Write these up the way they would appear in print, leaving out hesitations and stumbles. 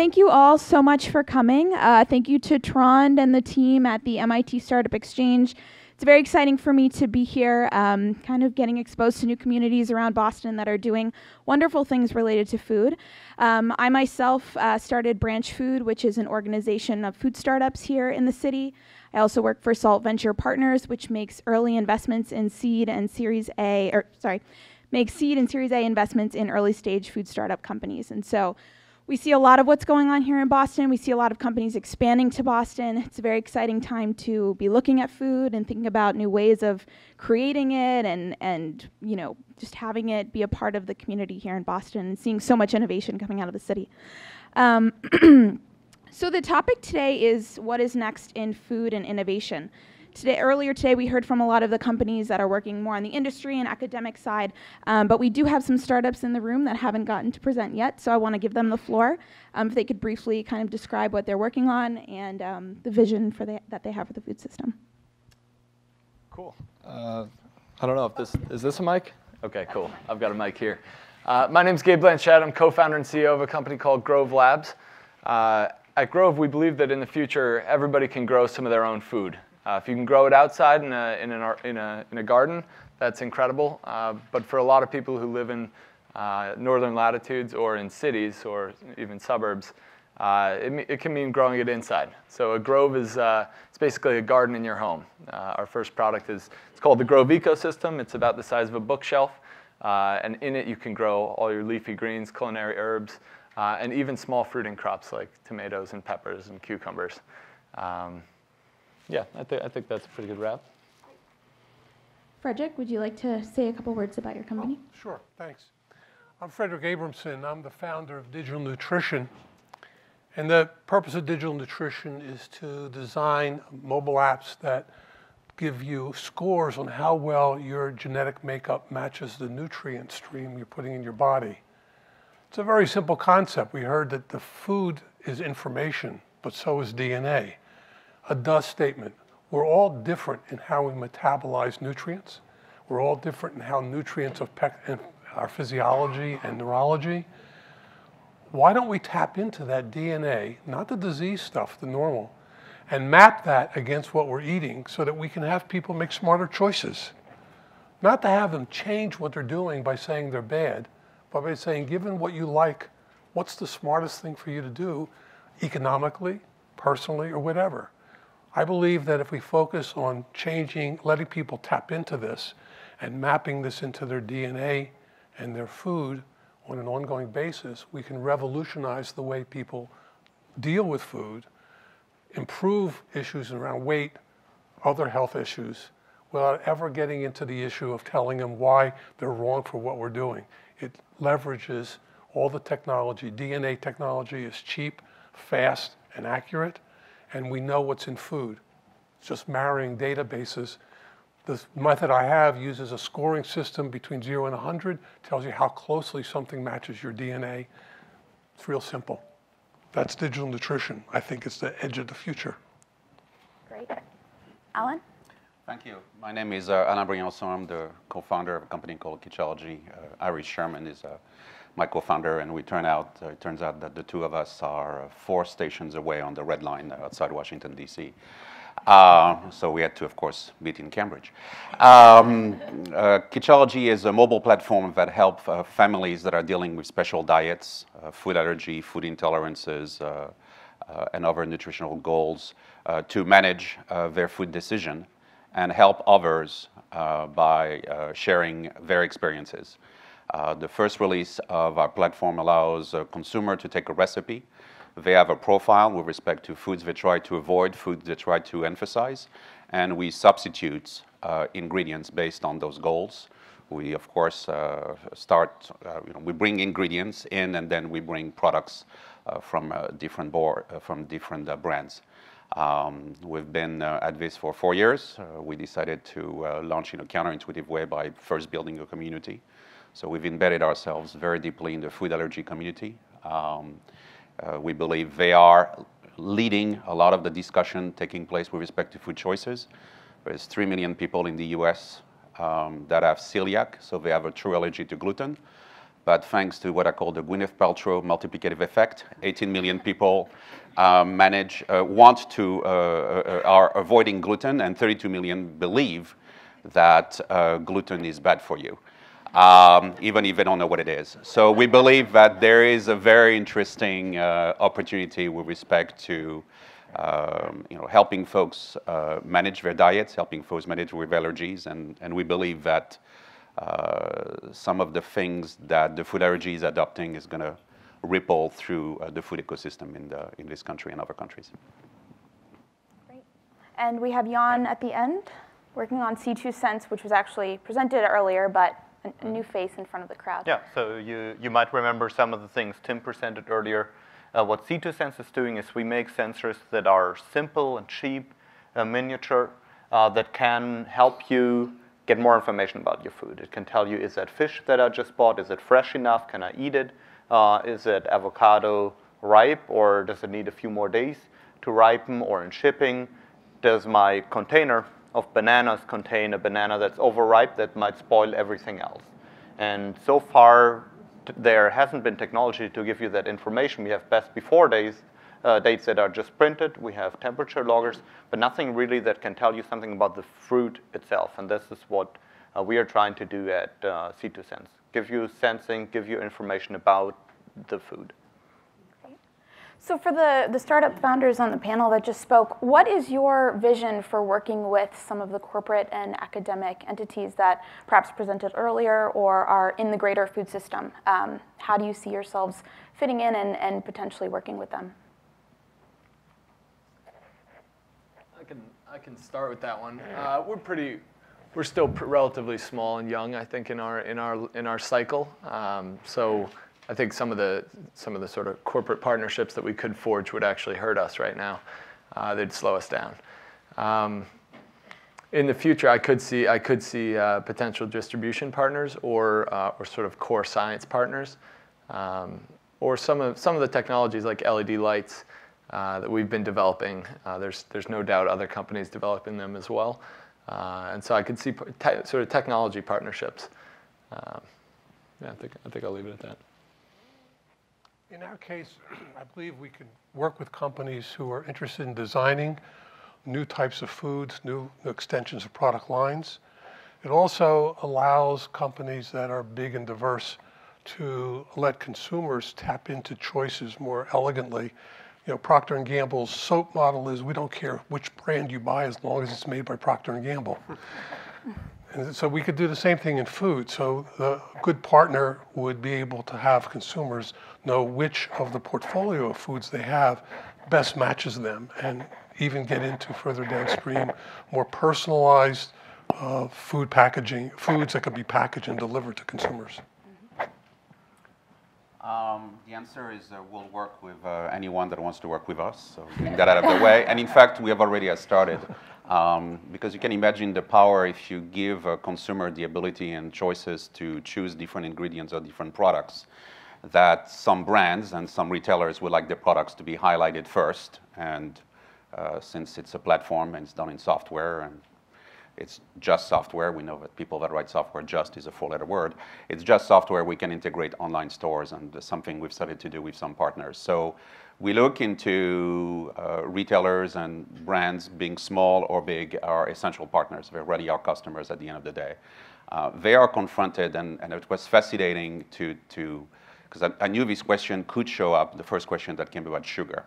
thank you all so much for coming. Thank you to Trond and the team at the MIT Startup Exchange. It's very exciting for me to be here, kind of getting exposed to new communities around Boston that are doing wonderful things related to food. I myself started Branch Food, which is an organization of food startups here in the city. I also work for Salt Venture Partners, which makes early investments in seed and Series A, or sorry, makes seed and Series A investments in early stage food startup companies. And so we see a lot of what's going on here in Boston. We see a lot of companies expanding to Boston. It's a very exciting time to be looking at food and thinking about new ways of creating it and you know, just having it be a part of the community here in Boston and seeing so much innovation coming out of the city. So the topic today is what is next in food and innovation. Earlier today, we heard from a lot of the companies that are working more on the industry and academic side, but we do have some startups in the room that haven't gotten to present yet, so I want to give them the floor. If they could briefly kind of describe what they're working on and the vision for that they have for the food system. Cool. I don't know if is this a mic? Okay, cool. I've got a mic here. My name's Gabe Blanchett. I'm co-founder and CEO of a company called Grove Labs. At Grove, we believe that in the future, everybody can grow some of their own food. If you can grow it outside in a garden, that's incredible. But for a lot of people who live in northern latitudes or in cities or even suburbs, it can mean growing it inside. So a grove is it's basically a garden in your home. Our first product it's called the Grove Ecosystem. It's about the size of a bookshelf, and in it you can grow all your leafy greens, culinary herbs, and even small fruiting crops like tomatoes and peppers and cucumbers. Yeah, I think that's a pretty good wrap. Fredric, would you like to say a couple words about your company? Oh, sure, thanks. I'm Fredric Abramson. I'm the founder of Digital Nutrition. And the purpose of Digital Nutrition is to design mobile apps that give you scores on how well your genetic makeup matches the nutrient stream you're putting in your body. It's a very simple concept. We heard that the food is information, but so is DNA. A does statement. We're all different in how we metabolize nutrients. We're all different in how nutrients affect our physiology and neurology. Why don't we tap into that DNA, not the disease stuff, the normal, and map that against what we're eating so that we can have people make smarter choices? Not to have them change what they're doing by saying they're bad, but by saying, given what you like, what's the smartest thing for you to do economically, personally, or whatever? I believe that if we focus on changing, letting people tap into this and mapping this into their DNA and their food on an ongoing basis, we can revolutionize the way people deal with food, improve issues around weight, other health issues, without ever getting into the issue of telling them why they're wrong for what we're doing. It leverages all the technology. DNA technology is cheap, fast, and accurate. And we know what's in food. It's just marrying databases. The method I have uses a scoring system between 0 and 100, tells you how closely something matches your DNA. It's real simple. That's Digital Nutrition. I think it's the edge of the future. Great. Alain? Thank you. My name is Alain Briançon. I'm the co-founder of a company called Kitchology. Iris Sherman is my co-founder, and it turns out that the two of us are 4 stations away on the Red Line outside Washington, D.C. So we had to, of course, meet in Cambridge. Kitchology is a mobile platform that helps families that are dealing with special diets, food allergy, food intolerances, and other nutritional goals to manage their food decision and help others by sharing their experiences. The first release of our platform allows a consumer to take a recipe. They have a profile with respect to foods they try to avoid, foods they try to emphasize, and we substitute ingredients based on those goals. We, of course, we bring ingredients in, and then we bring products from different brands. We've been at this for 4 years. We decided to launch in a counterintuitive way by first building a community. So we've embedded ourselves very deeply in the food allergy community. We believe they are leading a lot of the discussion taking place with respect to food choices. There's 3 million people in the US that have celiac, so they have a true allergy to gluten. that thanks to what I call the Gwyneth Paltrow multiplicative effect, 18 million people are avoiding gluten, and 32 million believe that gluten is bad for you, even if they don't know what it is. So we believe that there is a very interesting opportunity with respect to helping folks manage their diets, helping folks manage with allergies, and we believe that some of the things that the food allergy is adopting is going to ripple through the food ecosystem in this country and other countries. Great. And we have Jan at the end, working on C2Sense, which was actually presented earlier, but a new face in front of the crowd. Yeah, so you might remember some of the things Tim presented earlier. What C2Sense is doing is we make sensors that are simple and cheap, miniature, that can help you get more information about your food. It can tell you, is that fish that I just bought, is it fresh enough, can I eat it? Is it avocado ripe, or does it need a few more days to ripen, or in shipping? Does my container of bananas contain a banana that's overripe that might spoil everything else? And so far, there hasn't been technology to give you that information. We have best before dates that are just printed. We have temperature loggers, but nothing really that can tell you something about the fruit itself. And this is what we are trying to do at C2Sense. Give you sensing, give you information about the food. Great. So for the startup founders on the panel that just spoke, what is your vision for working with some of the corporate and academic entities that perhaps presented earlier or are in the greater food system? How do you see yourselves fitting in and potentially working with them? I can start with that one. We're still relatively small and young, I think, in our cycle. So I think some of the sort of corporate partnerships that we could forge would actually hurt us right now. They'd slow us down. In the future, I could see potential distribution partners or sort of core science partners, or some of the technologies like LED lights that we've been developing. There's no doubt other companies developing them as well. And so I could see sort of technology partnerships. Yeah, I think I'll leave it at that. In our case, I believe we can work with companies who are interested in designing new types of foods, new extensions of product lines. It also allows companies that are big and diverse to let consumers tap into choices more elegantly. You know, Procter & Gamble's soap model is we don't care which brand you buy as long as it's made by Procter & Gamble. And so we could do the same thing in food. So the good partner would be able to have consumers know which of the portfolio of foods they have best matches them, and even get into further downstream, more personalized food packaging, foods that could be packaged and delivered to consumers. The answer is we'll work with anyone that wants to work with us, so getting that out of the way. And in fact, we have already started, because you can imagine the power if you give a consumer the ability and choices to choose different ingredients or different products, that some brands and some retailers would like their products to be highlighted first. And since it's a platform and it's done in software, and it's just software. We know that people that write software, just is a four-letter word. It's just software. We can integrate online stores, and something we've started to do with some partners. So we look into retailers and brands, being small or big, are essential partners. They're really our customers at the end of the day. They are confronted, and it was fascinating to because I knew this question could show up, the first question that came about sugar,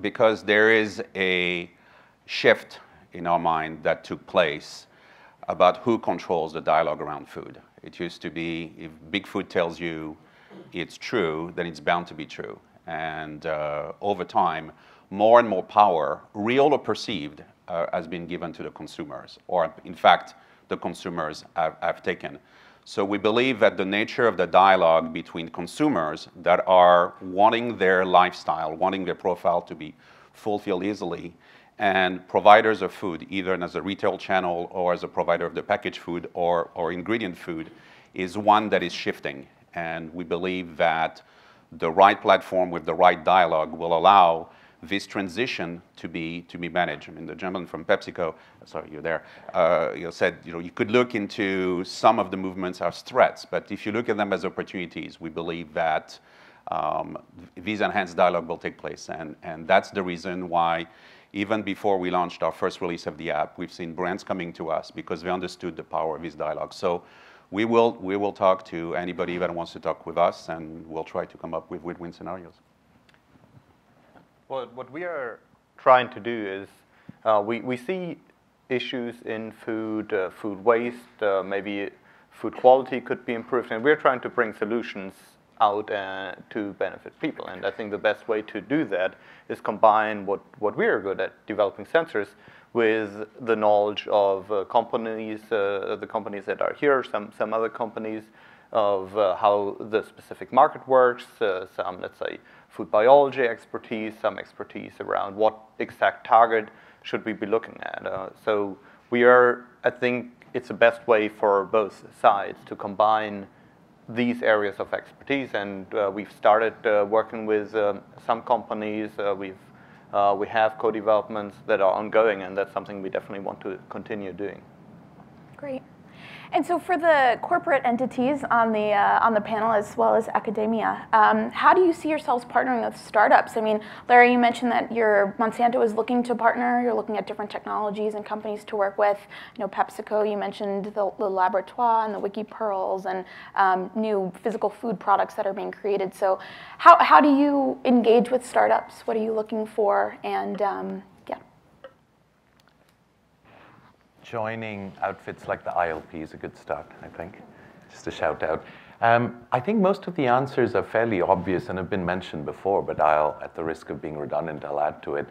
because there is a shift in our mind that took place about who controls the dialogue around food. It used to be if Big Food tells you it's true, then it's bound to be true. And over time, more and more power, real or perceived, has been given to the consumers, or in fact, the consumers have taken. So we believe that the nature of the dialogue between consumers that are wanting their lifestyle, wanting their profile to be fulfilled easily, and providers of food, either as a retail channel or as a provider of the packaged food or ingredient food, is one that is shifting. And we believe that the right platform with the right dialogue will allow this transition to be managed. I mean, the gentleman from PepsiCo, sorry, you're there, you know, said, you know, you could look into some of the movements as threats, but if you look at them as opportunities, we believe that these enhanced dialogue will take place, and that's the reason why even before we launched our first release of the app, we've seen brands coming to us because they understood the power of this dialogue. So we will talk to anybody that wants to talk with us, and we'll try to come up with win-win scenarios. Well, what we are trying to do is we see issues in food, food waste, maybe food quality could be improved, and we're trying to bring solutions out to benefit people. And I think the best way to do that is combine what we are good at, developing sensors, with the knowledge of companies, the companies that are here, some other companies, of how the specific market works, some, let's say, food biology expertise, some expertise around what exact target should we be looking at. So we are, I think it's the best way for both sides to combine these areas of expertise, and we've started working with some companies. We have co-developments that are ongoing, and that's something we definitely want to continue doing. Great. And so for the corporate entities on the panel as well as academia, how do you see yourselves partnering with startups? I mean, Larry, you mentioned that your Monsanto is looking to partner. You're looking at different technologies and companies to work with. You know, PepsiCo, you mentioned the laboratoire and the WikiPearls and new physical food products that are being created. So how do you engage with startups? What are you looking for? And joining outfits like the ILP is a good start, I think, just a shout out. I think most of the answers are fairly obvious and have been mentioned before, but I'll, at the risk of being redundant, I'll add to it.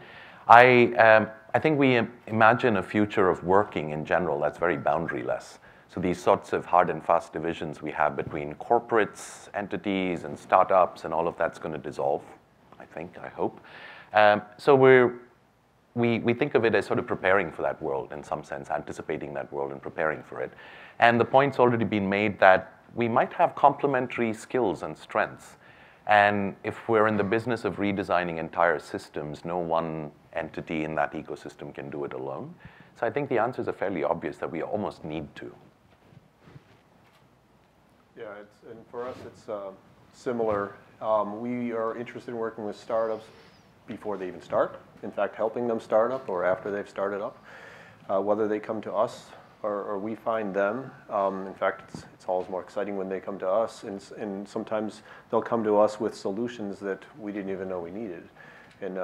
I think we imagine a future of working in general that's very boundaryless. So these sorts of hard and fast divisions we have between corporates, entities, and startups, and all of that's going to dissolve, I think, I hope. So we think of it as sort of preparing for that world in some sense, anticipating that world and preparing for it. And the point's already been made that we might have complementary skills and strengths. And if we're in the business of redesigning entire systems, no one entity in that ecosystem can do it alone. So I think the answers are fairly obvious that we almost need to. Yeah, and for us it's similar. We are interested in working with startups before they even start. In fact, helping them start up or after they've started up, whether they come to us or we find them. In fact, it's always more exciting when they come to us, and sometimes they'll come to us with solutions that we didn't even know we needed, and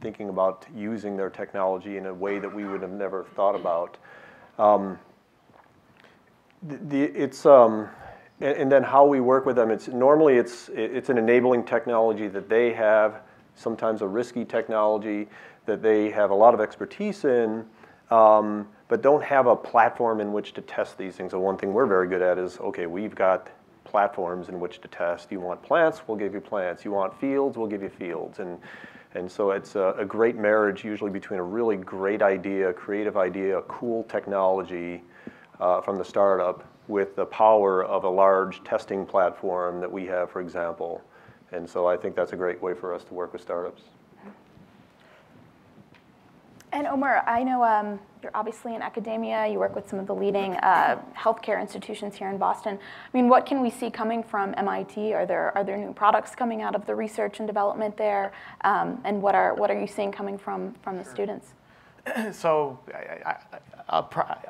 thinking about using their technology in a way that we would have never thought about. And then how we work with them. Normally it's an enabling technology that they have, sometimes a risky technology that they have a lot of expertise in, but don't have a platform in which to test these things. So one thing we're very good at is, okay, we've got platforms in which to test. You want plants? We'll give you plants. You want fields? We'll give you fields. And so it's a great marriage usually between a really great idea, creative idea, cool technology from the startup with the power of a large testing platform that we have, for example. And so I think that's a great way for us to work with startups. And Omer, I know you're obviously in academia. You work with some of the leading healthcare institutions here in Boston. I mean, what can we see coming from MIT? Are there new products coming out of the research and development there? And what are you seeing coming from the students? So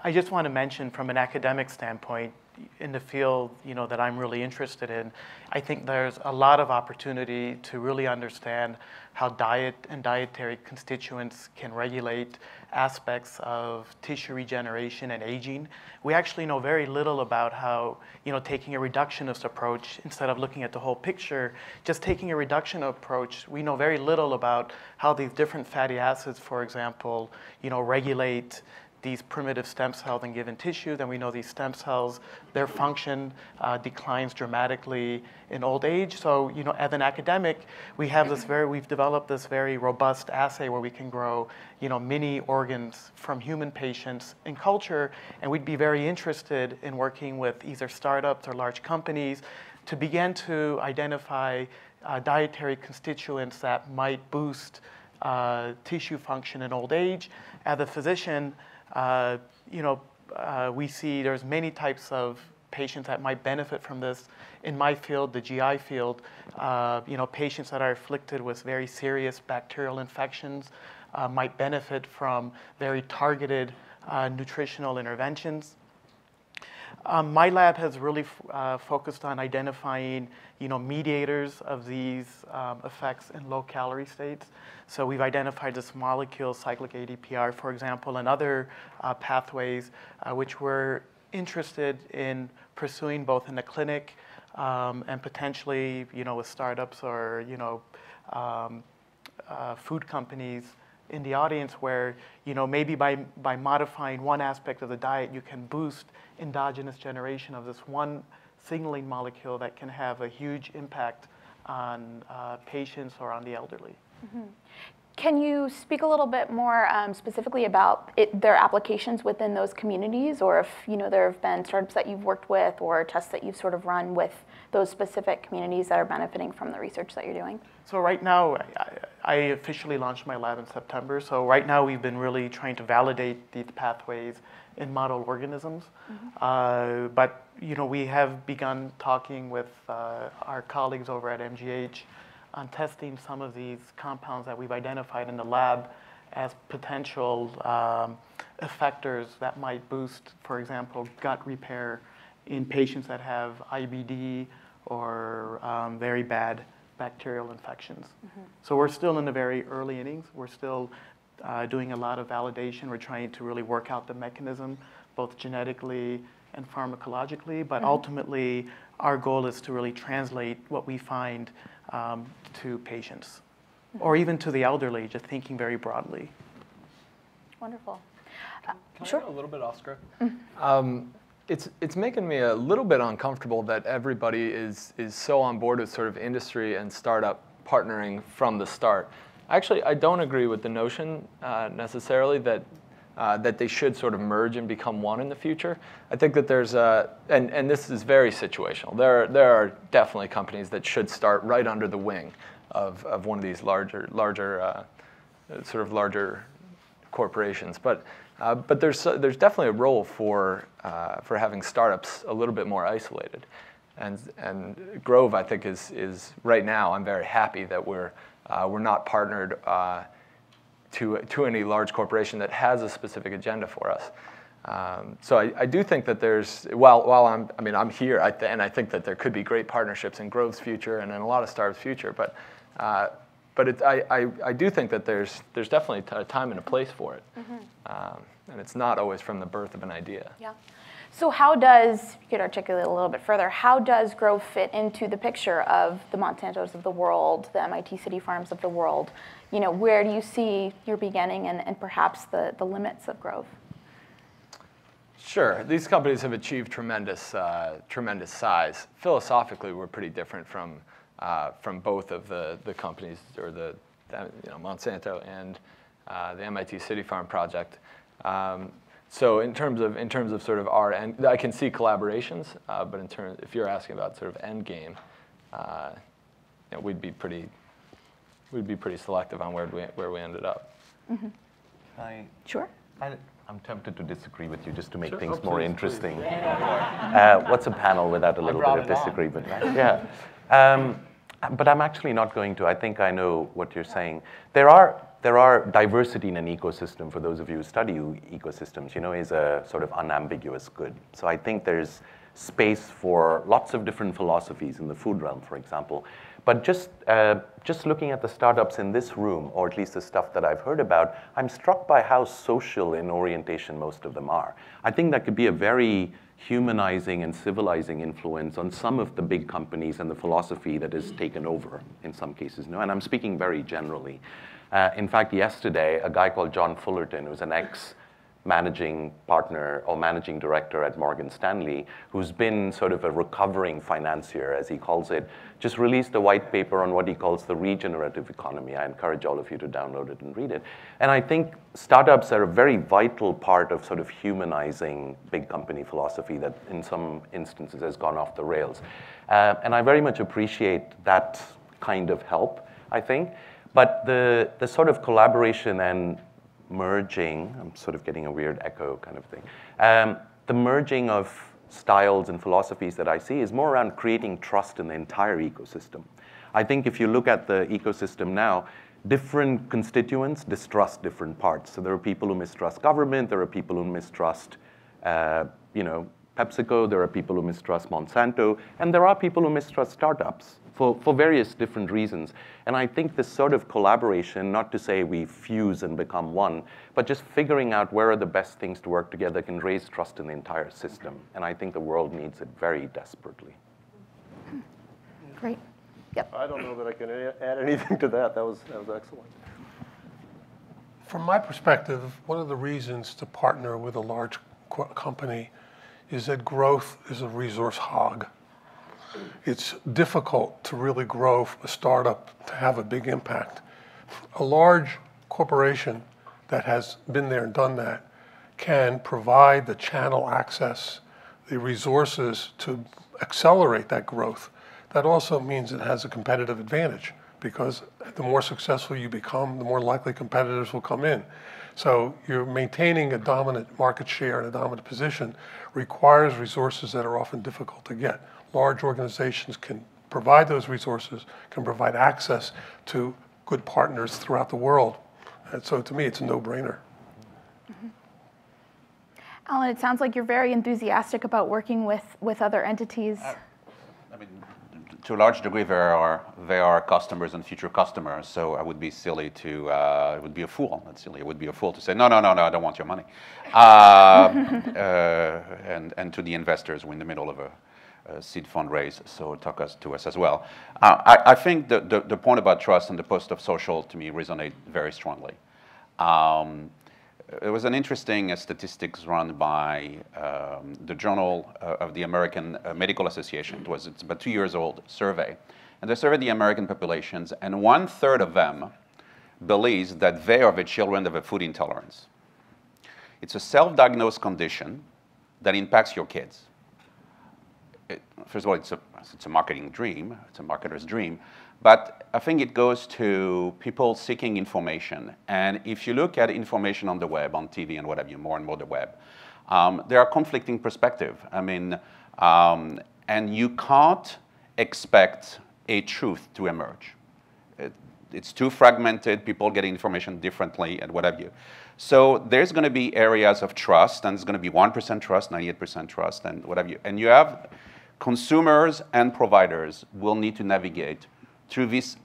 I just want to mention from an academic standpoint, in the field, you know, that I'm really interested in, I think there's a lot of opportunity to really understand how diet and dietary constituents can regulate aspects of tissue regeneration and aging. We actually know very little about how, you know, taking a reductionist approach instead of looking at the whole picture, just taking a reductionist approach, we know very little about how these different fatty acids, for example, you know, regulate these primitive stem cells in given tissue. Then we know these stem cells, their function declines dramatically in old age. So, you know, as an academic, we have this we've developed this very robust assay where we can grow, you know, mini organs from human patients in culture, and we'd be very interested in working with either startups or large companies to begin to identify dietary constituents that might boost tissue function in old age. As a physician, we see there's many types of patients that might benefit from this. In my field, the GI field, patients that are afflicted with very serious bacterial infections might benefit from very targeted nutritional interventions. My lab has really focused on identifying, mediators of these effects in low-calorie states. So we've identified this molecule, cyclic ADPR, for example, and other pathways which we're interested in pursuing both in the clinic and potentially, with startups or, food companies in the audience where, maybe by modifying one aspect of the diet, you can boost endogenous generation of this one signaling molecule that can have a huge impact on patients or on the elderly. Mm-hmm. Can you speak a little bit more specifically about their applications within those communities, or if there have been startups that you've worked with or tests that you've sort of run with those specific communities that are benefiting from the research that you're doing? So right now, I officially launched my lab in September. So right now, we've been really trying to validate these pathways in model organisms. Mm-hmm. But we have begun talking with our colleagues over at MGH on testing some of these compounds that we've identified in the lab as potential effectors that might boost, for example, gut repair in patients that have IBD or very bad bacterial infections. Mm-hmm. So we're still in the very early innings. We're still doing a lot of validation. We're trying to really work out the mechanism, both genetically and pharmacologically, but mm-hmm. ultimately our goal is to really translate what we find to patients, mm-hmm. or even to the elderly, just thinking very broadly. Wonderful. Can I get a little bit off script? Mm-hmm. It's making me a little bit uncomfortable that everybody is so on board with sort of industry and startup partnering from the start. Actually, I don't agree with the notion necessarily that they should sort of merge and become one in the future. I think that there's and this is very situational. There are definitely companies that should start right under the wing of one of these larger corporations. But there's definitely a role for having startups a little bit more isolated. And Grove, I think, is right now. I'm very happy that we're not partnered To any large corporation that has a specific agenda for us. So I do think that there's, while I'm here, and I think that there could be great partnerships in Grove's future and in a lot of startups' future, but I do think that there's definitely a time and a place for it. Mm-hmm. And it's not always from the birth of an idea. Yeah. So how does, you could articulate a little bit further, how does Grove fit into the picture of the Monsantos of the world, the MIT City Farms of the world? Where do you see your beginning and perhaps the limits of Grove? Sure. These companies have achieved tremendous size. Philosophically, we're pretty different from both of the companies, or Monsanto and the MIT City Farm project. So in terms of sort of our end, I can see collaborations, but if you're asking about sort of end game, we'd be pretty selective on where we ended up. Mm-hmm. Sure. I'm tempted to disagree with you just to make things more interesting. Yeah. What's a panel without a little bit of disagreement? Yeah. But I'm actually not going to. I think I know what you're saying. There are diversity in an ecosystem, for those of you who study ecosystems, is a sort of unambiguous good. So I think there's space for lots of different philosophies in the food realm, for example. But just looking at the startups in this room, or at least the stuff that I've heard about, I'm struck by how social in orientation most of them are. I think that could be a very humanizing and civilizing influence on some of the big companies and the philosophy that is taken over in some cases. And I'm speaking very generally. In fact, yesterday, a guy called John Fullerton, who's an ex-managing partner or managing director at Morgan Stanley, who's been sort of a recovering financier, as he calls it, just released a white paper on what he calls the regenerative economy. I encourage all of you to download it and read it. And I think startups are a very vital part of sort of humanizing big company philosophy that in some instances has gone off the rails. And I very much appreciate that kind of help, I think. But the sort of collaboration and merging, I'm sort of getting a weird echo kind of thing, the merging of styles and philosophies that I see is more around creating trust in the entire ecosystem. I think if you look at the ecosystem now, different constituents distrust different parts. So there are people who mistrust government, there are people who mistrust PepsiCo, there are people who mistrust Monsanto, and there are people who mistrust startups for various different reasons. And I think this sort of collaboration, not to say we fuse and become one, but just figuring out where are the best things to work together can raise trust in the entire system. And I think the world needs it very desperately. Great. Yep. I don't know that I can add anything to that. That was excellent. From my perspective, one of the reasons to partner with a large company is that growth is a resource hog. It's difficult to really grow from a startup to have a big impact. A large corporation that has been there and done that can provide the channel access, the resources to accelerate that growth. That also means it has a competitive advantage, because the more successful you become, the more likely competitors will come in. So you're maintaining a dominant market share and a dominant position requires resources that are often difficult to get. Large organizations can provide those resources, can provide access to good partners throughout the world. And so to me, it's a no-brainer. Mm-hmm. Alan, it sounds like you're very enthusiastic about working with other entities. I mean, to a large degree, they are customers and future customers. So I would be silly to, it would be a fool, not silly, it would be a fool to say, no, I don't want your money. And to the investors, we're in the middle of a seed fundraise, so talk to us as well. I think the point about trust and the post of social, to me, resonate very strongly. There was an interesting statistics run by the Journal of the American Medical Association. It's about 2 years old survey. And they surveyed the American populations, and 1/3 of them believes that they or their children have a food intolerance. It's a self-diagnosed condition that impacts your kids. First of all, it's a marketing dream. It's a marketer's dream. But I think it goes to people seeking information. And if you look at information on the web, on TV and what have you, more and more the web, there are conflicting perspectives. I mean, and you can't expect a truth to emerge. It's too fragmented. People get information differently and what have you. So there's going to be areas of trust, and it's going to be 1% trust, 98% trust, and what have you. And you have consumers and providers will need to navigate through this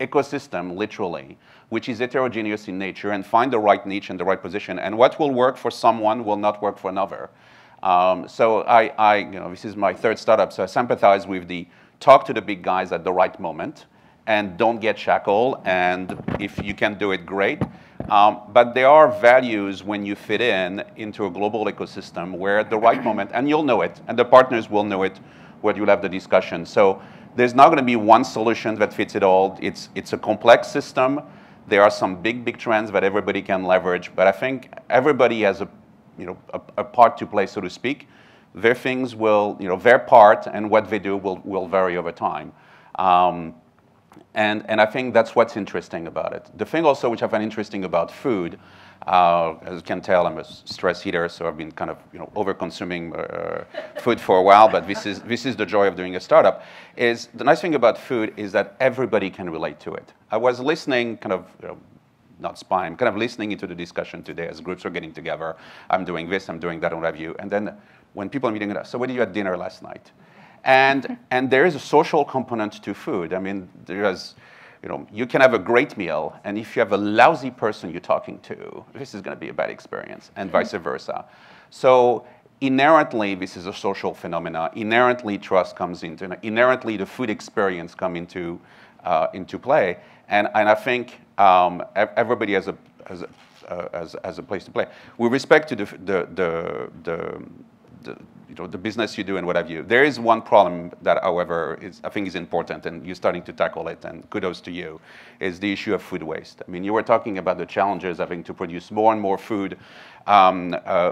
ecosystem, literally, which is heterogeneous in nature, and find the right niche and the right position. And what will work for someone will not work for another. So this is my third startup, so I sympathize with the talk to the big guys at the right moment, and don't get shackled, and if you can do it, great. But there are values when you fit in into a global ecosystem where at the right moment, and you'll know it, and the partners will know it, where you'll have the discussion. So there's not going to be one solution that fits it all. It's a complex system. There are some big trends that everybody can leverage, but I think everybody has a part to play, so to speak. Their things will, their part and what they do will vary over time. And I think that's what's interesting about it. The thing also which I find interesting about food, as you can tell, I'm a stress eater, so I've been kind of over-consuming food for a while, but this is the joy of doing a startup, is the nice thing about food is that everybody can relate to it. I was listening, kind of, not spying, kind of listening into the discussion today as groups are getting together. I'm doing this, I'm doing that, what have you. And then when people are meeting, so what did you have dinner last night? And there is a social component to food. I mean, you can have a great meal, and if you have a lousy person you're talking to, this is going to be a bad experience, and vice versa. So inherently, this is a social phenomena. Inherently, trust comes into, inherently the food experience come into play. And I think everybody has a place to play. With respect to the the business you do and what have you. There is one problem that, however, I think is important, and you're starting to tackle it, and kudos to you, is the issue of food waste. I mean, you were talking about the challenges having to produce more and more food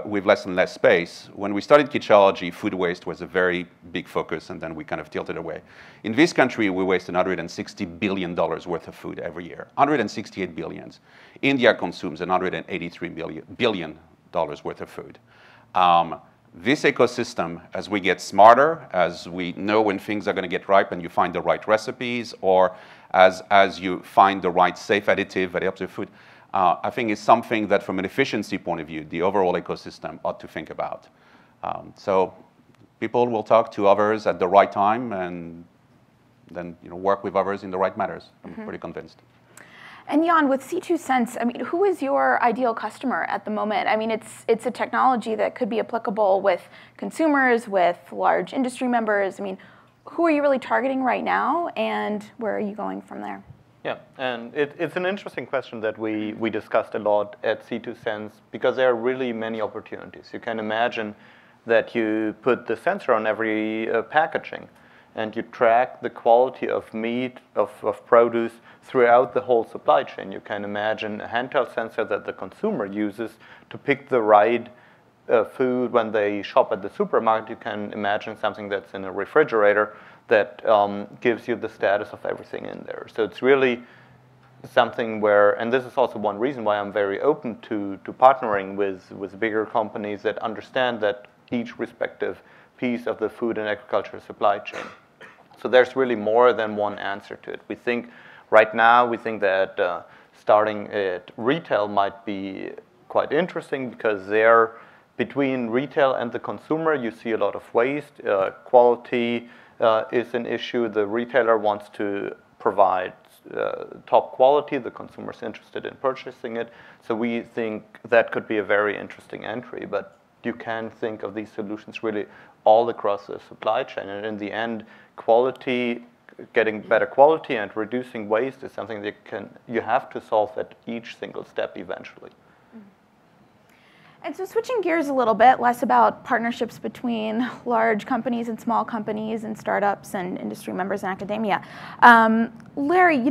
with less and less space. When we started Kitchology, food waste was a very big focus, and then we kind of tilted away. In this country, we waste $160 billion worth of food every year, 168 billion. India consumes $183 billion worth of food. This ecosystem, as we get smarter, as we know when things are going to get ripe and you find the right recipes, or as you find the right safe additive that helps your food, I think is something that from an efficiency point of view, the overall ecosystem ought to think about. So people will talk to others at the right time and then work with others in the right matters. I'm pretty convinced. And Jan, with C2Sense, I mean, who is your ideal customer at the moment? I mean, it's a technology that could be applicable with consumers, with large industry members. I mean, who are you really targeting right now, and where are you going from there? Yeah, and it's an interesting question that we discussed a lot at C2Sense, because there are really many opportunities. You can imagine that you put the sensor on every packaging, and you track the quality of meat, of produce throughout the whole supply chain. You can imagine a handheld sensor that the consumer uses to pick the right food when they shop at the supermarket. You can imagine something that's in a refrigerator that gives you the status of everything in there. So it's really something where, and this is also one reason why I'm very open to partnering with bigger companies that understand that each respective piece of the food and agricultural supply chain. So there's really more than one answer to it. We think right now, we think that starting at retail might be quite interesting, because there, between retail and the consumer, you see a lot of waste. Quality is an issue. The retailer wants to provide top quality. The consumer's interested in purchasing it. So we think that could be a very interesting entry. But you can think of these solutions really all across the supply chain. And in the end, quality, getting better quality and reducing waste is something that you have to solve at each single step eventually. And so switching gears a little bit, less about partnerships between large companies and small companies and startups and industry members and academia. Larry,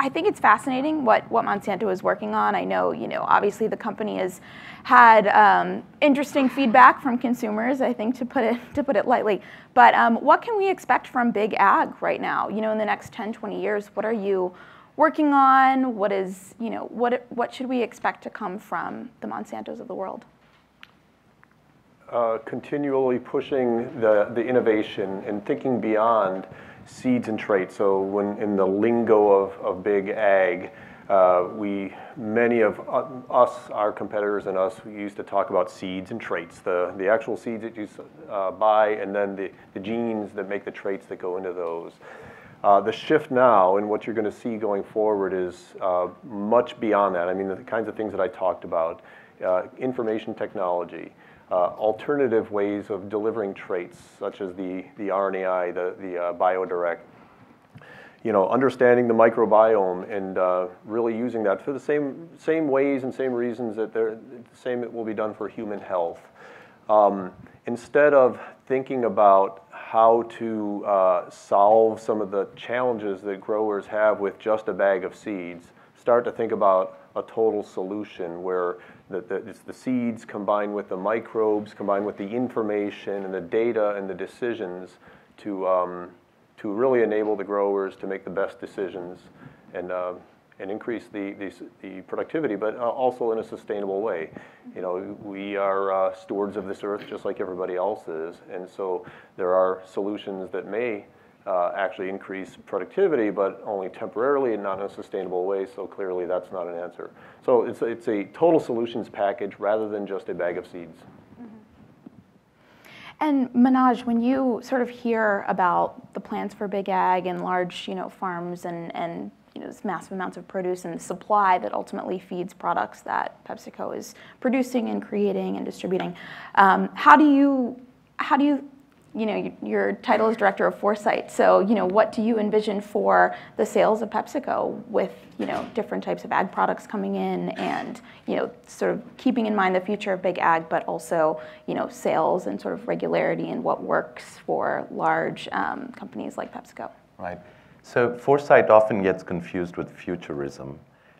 I think it's fascinating what Monsanto is working on. I know, obviously the company has had interesting feedback from consumers, I think, to put it lightly. But what can we expect from Big Ag right now? In the next 10, 20 years, what are you working on? What is, what should we expect to come from the Monsantos of the world? Continually pushing the innovation and thinking beyond seeds and traits. So when in the lingo of Big Ag, many of us, our competitors and us, we used to talk about seeds and traits, the actual seeds that you buy, and then the genes that make the traits that go into those. The shift now and what you're going to see going forward is much beyond that. I mean, the kinds of things that I talked about, information technology, alternative ways of delivering traits, such as the RNAi, the BioDirect. Understanding the microbiome and really using that for the same ways and same reasons that it will be done for human health. Instead of thinking about how to solve some of the challenges that growers have with just a bag of seeds, start to think about a total solution where it's the seeds combined with the microbes, combined with the information and the data and the decisions to really enable the growers to make the best decisions and increase the productivity, but also in a sustainable way. We are stewards of this earth just like everybody else is, and so there are solutions that may actually increase productivity, but only temporarily and not in a sustainable way, so clearly that's not an answer. So it's a total solutions package rather than just a bag of seeds. And Manoj, when you sort of hear about the plans for Big Ag and large, farms and massive amounts of produce and the supply that ultimately feeds products that PepsiCo is producing and creating and distributing, how do you you know, your title is Director of Foresight. So, you know, what do you envision for the sales of PepsiCo with, you know, different types of ag products coming in and, you know, sort of keeping in mind the future of big ag, but also, you know, sales and sort of regularity and what works for large companies like PepsiCo? Right. So foresight often gets confused with futurism.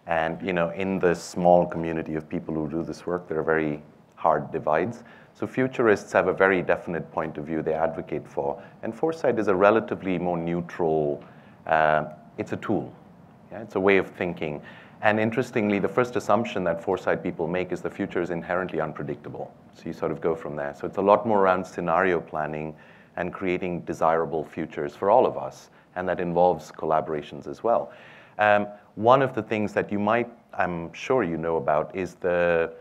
And, you know, in this small community of people who do this work, there are very hard divides. So futurists have a very definite point of view they advocate for. And foresight is a relatively more neutral, it's a tool. Yeah? It's a way of thinking. And interestingly, the first assumption that foresight people make is the future is inherently unpredictable. So you sort of go from there. So it's a lot more around scenario planning and creating desirable futures for all of us. And that involves collaborations as well. One of the things that you might, I'm sure you know about, is the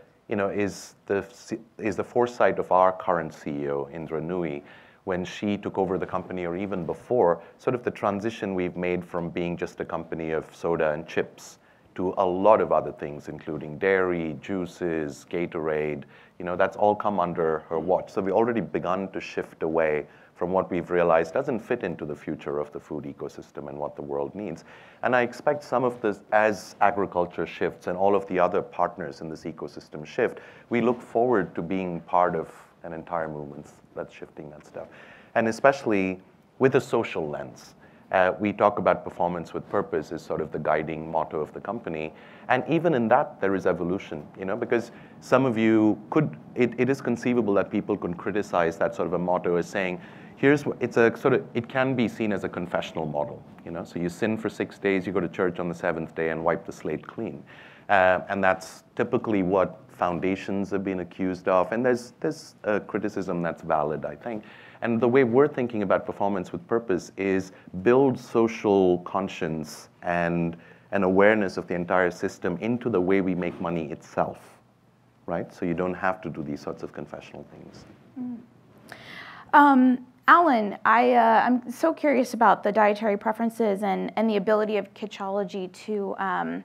foresight of our current CEO, Indra Nooyi, when she took over the company, or even before, sort of the transition we've made from being just a company of soda and chips to a lot of other things, including dairy, juices, Gatorade. You know, that's all come under her watch. So we've already begun to shift away from what we've realized doesn't fit into the future of the food ecosystem and what the world needs. And I expect some of this, as agriculture shifts and all of the other partners in this ecosystem shift, we look forward to being part of an entire movement that's shifting that stuff. And especially with a social lens. We talk about performance with purpose as sort of the guiding motto of the company. And even in that, there is evolution, you know, because some of you could, it is conceivable that people can criticize that sort of a motto as saying, here's what, it's a sort of, it can be seen as a confessional model, you know, so you sin for 6 days, you go to church on the 7th day and wipe the slate clean. And that's typically what foundations have been accused of, and there's a criticism that's valid, I think. And the way we're thinking about performance with purpose is build social conscience and an awareness of the entire system into the way we make money itself, right? So you don't have to do these sorts of confessional things. Mm. Alain, I'm so curious about the dietary preferences and the ability of Kitchology to kind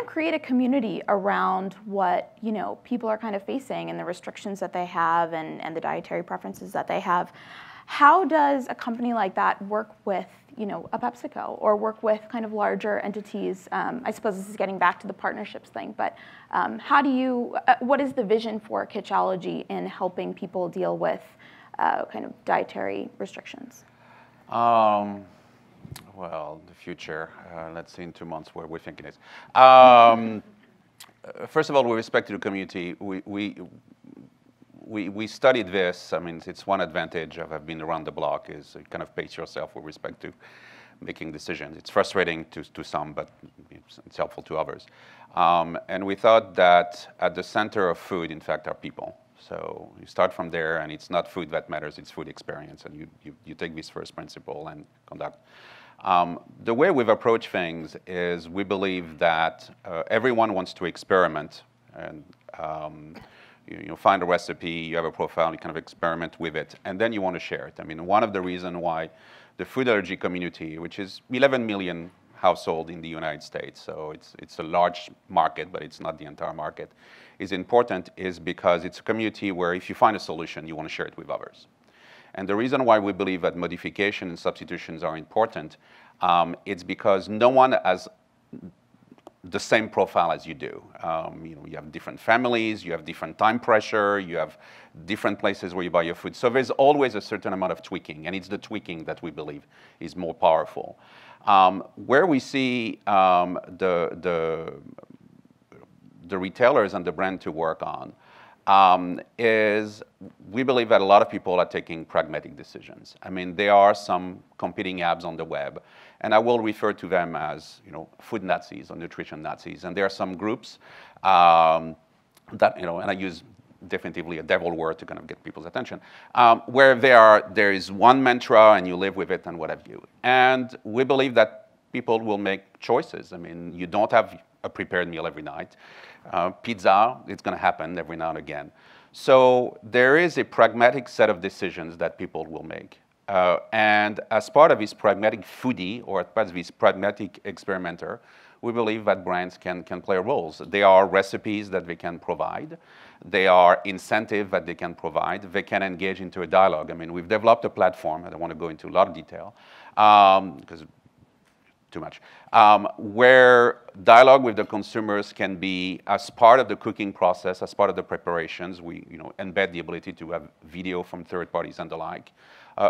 of create a community around what, you know, people are kind of facing and the restrictions that they have and the dietary preferences that they have. How does a company like that work with, you know, a PepsiCo or work with kind of larger entities? I suppose this is getting back to the partnerships thing, but how do you, what is the vision for Kitchology in helping people deal with kind of dietary restrictions? Well, the future, let's see in 2 months where we think it is. First of all, with respect to the community, we studied this. I mean, it's one advantage of having been around the block is you kind of pace yourself with respect to making decisions. It's frustrating to some, but it's helpful to others. And we thought that at the center of food, in fact, are people. So you start from there, and it's not food that matters, it's food experience, and you take this first principle and conduct. The way we've approached things is we believe that everyone wants to experiment, and you find a recipe, you have a profile, you kind of experiment with it, and then you want to share it. I mean, one of the reasons why the food allergy community, which is 11 million household in the United States, so it's a large market, but it's not the entire market, is important is because it's a community where if you find a solution, you want to share it with others. And the reason why we believe that modification and substitutions are important, it's because no one has the same profile as you do. You have different families, you have different time pressure, you have different places where you buy your food. So there's always a certain amount of tweaking, and it's the tweaking that we believe is more powerful. Where we see the retailers and the brand to work on is we believe that a lot of people are taking pragmatic decisions. I mean, there are some competing apps on the web, and I will refer to them as, you know, food Nazis or nutrition Nazis. And there are some groups that, you know, and I use definitively a devil word to kind of get people's attention, where there is one mantra and you live with it and what have you. And we believe that people will make choices. I mean, you don't have a prepared meal every night. Pizza, it's going to happen every now and again. So there is a pragmatic set of decisions that people will make. And as part of this pragmatic foodie or as part of this pragmatic experimenter, we believe that brands can play roles. They are recipes that they can provide. They are incentive that they can provide. They can engage into a dialogue. I mean, we've developed a platform, I don't want to go into a lot of detail, because too much, where dialogue with the consumers can be as part of the cooking process, as part of the preparations. We embed the ability to have video from third parties and the like.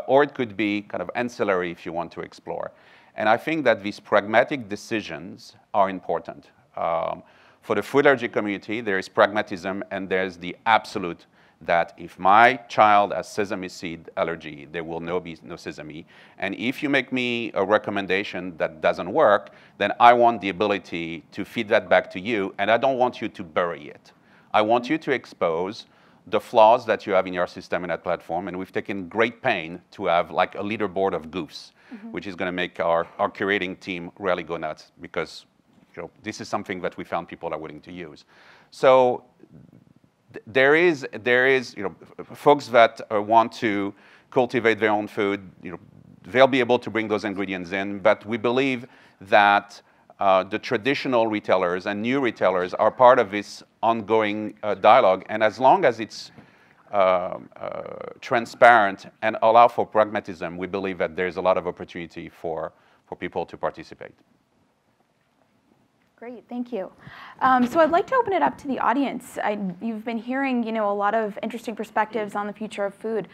Or it could be kind of ancillary if you want to explore. And I think that these pragmatic decisions are important. For the food allergy community, there is pragmatism and there's the absolute that if my child has sesame seed allergy, there will be no sesame. And if you make me a recommendation that doesn't work, then I want the ability to feed that back to you, and I don't want you to bury it. I want you to expose the flaws that you have in your system and that platform, and we've taken great pain to have like a leaderboard of goofs, which is gonna make our curating team really go nuts, because this is something that we found people are willing to use. So, there is folks that want to cultivate their own food, they'll be able to bring those ingredients in, but we believe that the traditional retailers and new retailers are part of this ongoing dialogue, and as long as it's transparent and allow for pragmatism, we believe that there's a lot of opportunity for people to participate. Great, thank you. So I'd like to open it up to the audience. You've been hearing, a lot of interesting perspectives on the future of food.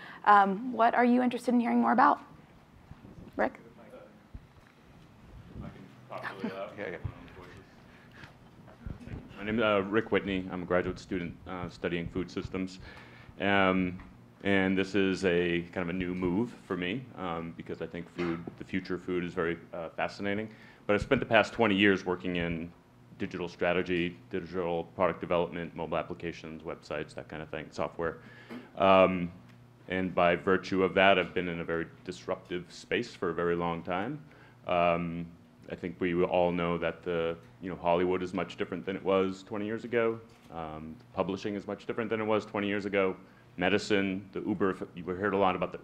What are you interested in hearing more about? Rick? My name is Rick Whitney. I'm a graduate student studying food systems. And this is a kind of a new move for me because I think food, the future of food is very fascinating. But I've spent the past 20 years working in digital strategy, digital product development, mobile applications, websites, that kind of thing, software. And by virtue of that, I've been in a very disruptive space for a very long time. I think we all know that the Hollywood is much different than it was 20 years ago. Publishing is much different than it was 20 years ago. Medicine, the Uber, you heard a lot about the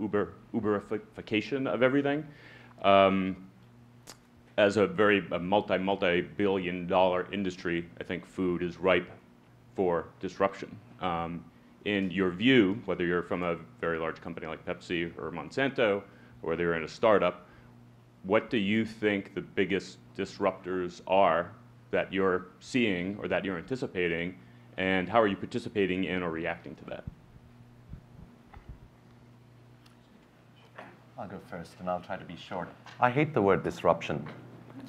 Uberification of everything. As a very multi-billion-dollar industry, I think food is ripe for disruption. In your view, whether you're from a very large company like Pepsi or Monsanto, or whether you're in a startup, what do you think the biggest disruptors are that you're seeing or that you're anticipating, and how are you participating in or reacting to that? I'll go first, and I'll try to be short. I hate the word disruption.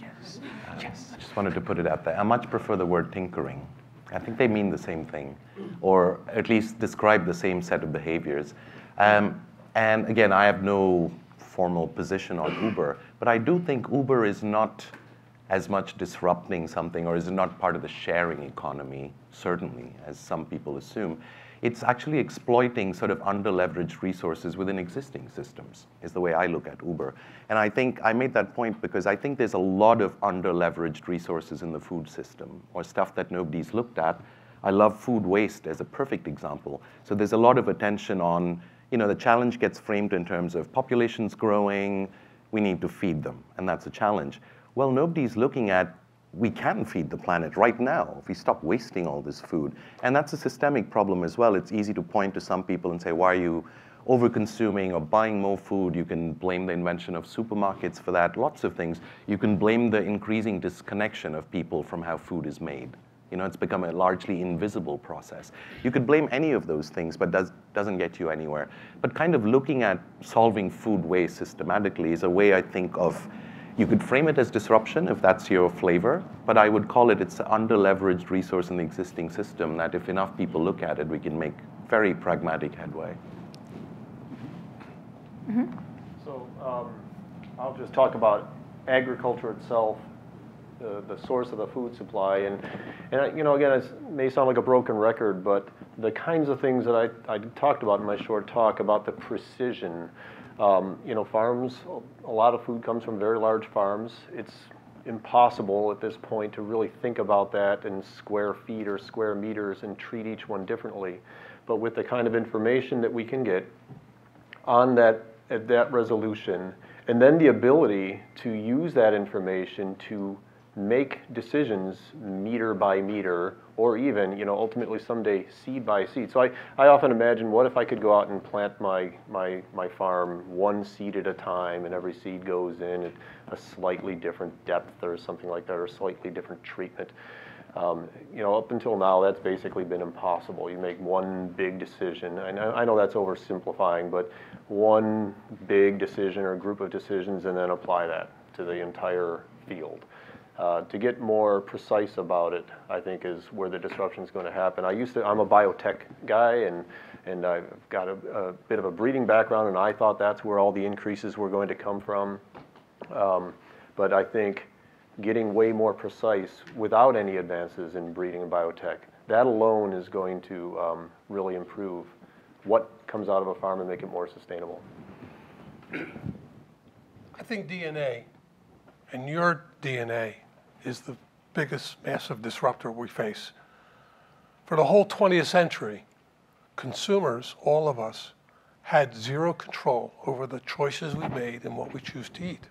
Yes. Yes. I just wanted to put it out there. I much prefer the word tinkering. I think they mean the same thing, or at least describe the same set of behaviors. And again, I have no formal position on Uber, but I do think Uber is not as much disrupting something, or is not part of the sharing economy, certainly, as some people assume. It's actually exploiting sort of underleveraged resources within existing systems, is the way I look at Uber. And I think I made that point because I think there's a lot of underleveraged resources in the food system, or stuff that nobody's looked at. I love food waste as a perfect example. So there's a lot of attention on, the challenge gets framed in terms of populations growing, we need to feed them, and that's a challenge. Well, nobody's looking at we can feed the planet right now if we stop wasting all this food. And that's a systemic problem as well. It's easy to point to some people and say, why are you over-consuming or buying more food? You can blame the invention of supermarkets for that, lots of things. You can blame the increasing disconnection of people from how food is made. It's become a largely invisible process. You could blame any of those things, but doesn't get you anywhere. But kind of looking at solving food waste systematically is a way I think of. You could frame it as disruption if that's your flavor, but I would call it's an under-leveraged resource in the existing system that if enough people look at it, we can make very pragmatic headway. Mm-hmm. So I'll just talk about agriculture itself, the source of the food supply. And again, it may sound like a broken record, but the kinds of things that I talked about in my short talk about the precision. Farms, a lot of food comes from very large farms. It's impossible at this point to really think about that in square feet or square meters and treat each one differently. But with the kind of information that we can get on that, at that resolution, and then the ability to use that information to make decisions meter by meter, or even, you know, ultimately someday seed by seed. So I often imagine, what if I could go out and plant my farm one seed at a time, and every seed goes in at a slightly different depth or something like that, or slightly different treatment. You know, up until now, that's basically been impossible. You make one big decision. And I know that's oversimplifying, but one big decision or group of decisions, and then apply that to the entire field. To get more precise about it, I think, is where the disruption is going to happen. I'm a biotech guy, and I've got a bit of a breeding background, and I thought that's where all the increases were going to come from. But I think getting way more precise without any advances in breeding and biotech, that alone is going to really improve what comes out of a farm and make it more sustainable. I think DNA and your DNA is the biggest massive disruptor we face. For the whole 20th century, consumers, all of us, had zero control over the choices we made and what we choose to eat.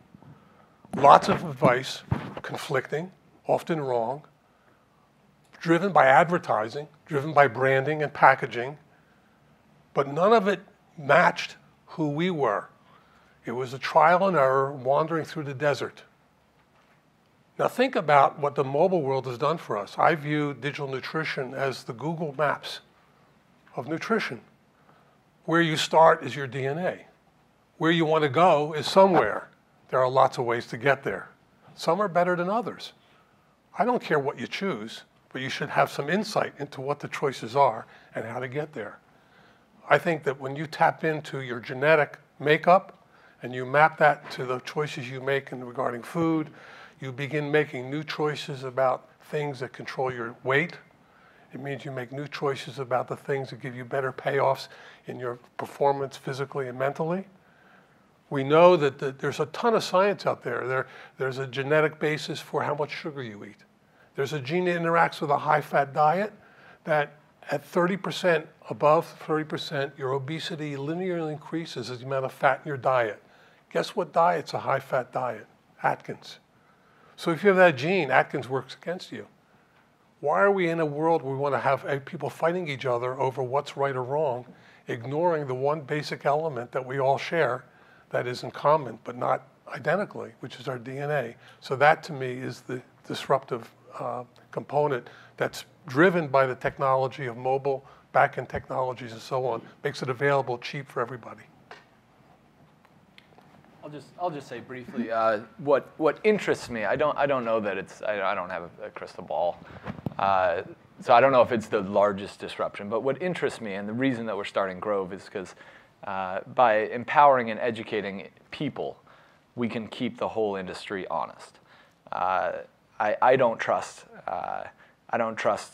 Lots of advice, conflicting, often wrong, driven by advertising, driven by branding and packaging, but none of it matched who we were. It was a trial and error wandering through the desert. Now think about what the mobile world has done for us. I view digital nutrition as the Google Maps of nutrition. Where you start is your DNA. Where you want to go is somewhere. There are lots of ways to get there. Some are better than others. I don't care what you choose, but you should have some insight into what the choices are and how to get there. I think that when you tap into your genetic makeup and you map that to the choices you make regarding food, you begin making new choices about things that control your weight. It means you make new choices about the things that give you better payoffs in your performance physically and mentally. We know that there's a ton of science out there. There's a genetic basis for how much sugar you eat. There's a gene that interacts with a high-fat diet that at 30%, above 30%, your obesity linearly increases as the amount of fat in your diet. Guess what diet's a high-fat diet? Atkins. So if you have that gene, Atkins works against you. Why are we in a world where we want to have people fighting each other over what's right or wrong, ignoring the one basic element that we all share that is in common, but not identically, which is our DNA? So that, to me, is the disruptive component that's driven by the technology of mobile, back-end technologies and so on, makes it available cheap for everybody. I'll just say briefly what interests me. I don't know that it's, I don't have a crystal ball, so I don't know if it's the largest disruption. But what interests me, and the reason that we're starting Grove, is because by empowering and educating people, we can keep the whole industry honest. I don't trust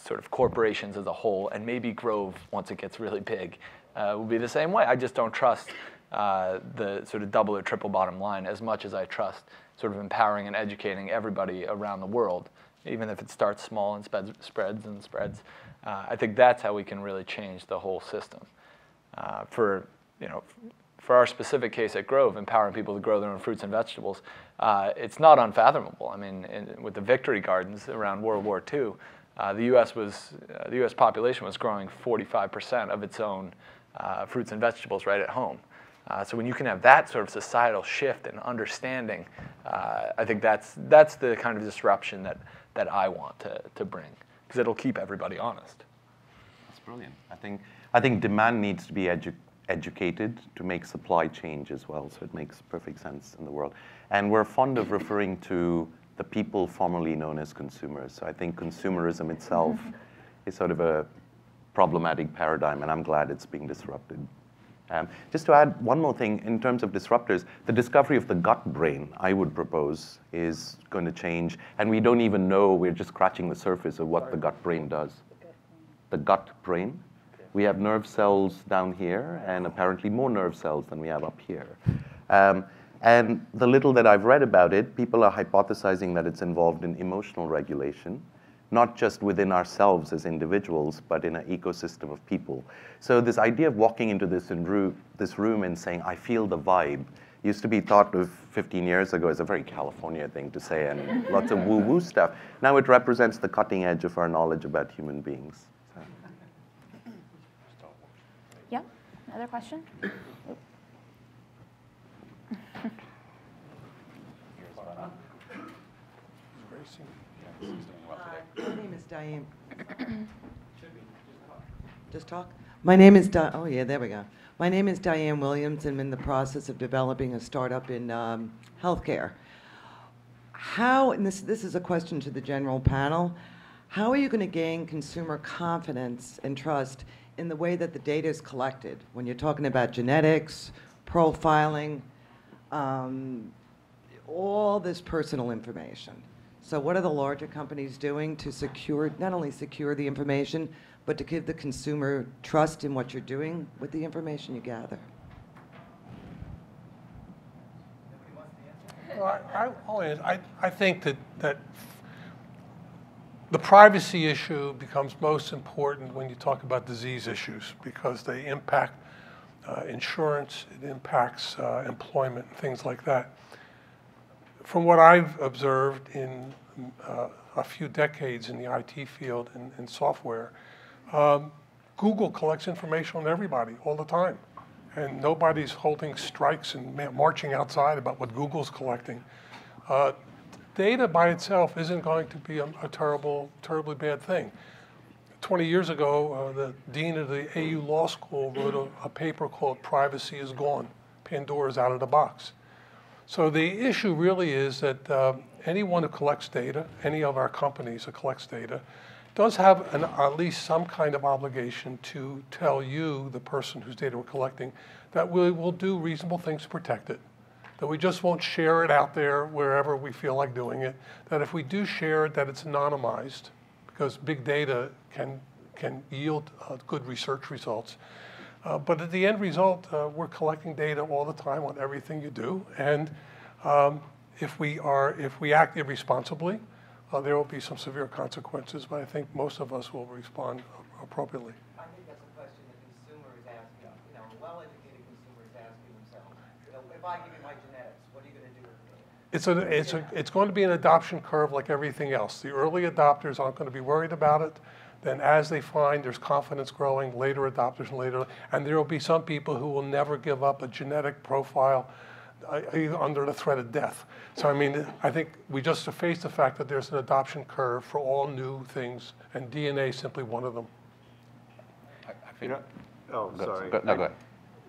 sort of corporations as a whole, and maybe Grove, once it gets really big, will be the same way. I just don't trust the sort of double or triple bottom line as much as I trust sort of empowering and educating everybody around the world, even if it starts small and spreads. I think that's how we can really change the whole system. For our specific case at Grove, empowering people to grow their own fruits and vegetables, it's not unfathomable. I mean, with the victory gardens around World War II, the U.S. population was growing 45% of its own fruits and vegetables right at home. So when you can have that sort of societal shift and understanding, I think that's the kind of disruption that I want to bring, because it'll keep everybody honest. That's brilliant. I think demand needs to be educated to make supply change as well, so it makes perfect sense in the world. And we're fond of referring to the people formerly known as consumers. So I think consumerism itself is sort of a problematic paradigm, and I'm glad it's being disrupted. Just to add one more thing in terms of disruptors, the discovery of the gut brain, I would propose, is going to change. And we don't even know, we're just scratching the surface of what the gut brain does. The gut brain? We have nerve cells down here, and apparently more nerve cells than we have up here. And the little that I've read about it, people are hypothesizing that it's involved in emotional regulation, not just within ourselves as individuals, but in an ecosystem of people. So this idea of walking into this room and saying, I feel the vibe, used to be thought of 15 years ago as a very California thing to say and lots of woo-woo stuff. Now it represents the cutting edge of our knowledge about human beings. So. Yeah, another question? My name is Diane. Just talk? My name is Diane. Oh, yeah, there we go. My name is Diane Williams, and I'm in the process of developing a startup in healthcare. How, and this is a question to the general panel, how are you going to gain consumer confidence and trust in the way that the data is collected? When you're talking about genetics, profiling, all this personal information. So what are the larger companies doing to secure, not only secure the information, but to give the consumer trust in what you're doing with the information you gather? Well, I think that the privacy issue becomes most important when you talk about disease issues, because they impact insurance, it impacts employment, and things like that. From what I've observed in a few decades in the IT field and software, Google collects information on everybody all the time. And nobody's holding strikes and marching outside about what Google's collecting. Data by itself isn't going to be a terribly bad thing. 20 years ago, the dean of the AU Law School wrote a paper called Privacy is Gone, Pandora's Out of the Box. So the issue really is that anyone who collects data, any of our companies that collects data, does have at least some kind of obligation to tell you, the person whose data we're collecting, that we will do reasonable things to protect it, that we just won't share it out there wherever we feel like doing it, that if we do share it, that it's anonymized, because big data can yield good research results. But at the end result, we're collecting data all the time on everything you do, and if we act irresponsibly, there will be some severe consequences. But I think most of us will respond appropriately. I think that's a question the consumer is asking. You know, a well-educated consumer is asking themselves, you know, if I give you my genetics, what are you going to do with it? It's going to be an adoption curve like everything else. The early adopters aren't going to be worried about it. Then as they find there's confidence growing, later adopters later, and there will be some people who will never give up a genetic profile under the threat of death. So I mean, I think we just face the fact that there's an adoption curve for all new things, and DNA is simply one of them. Go ahead.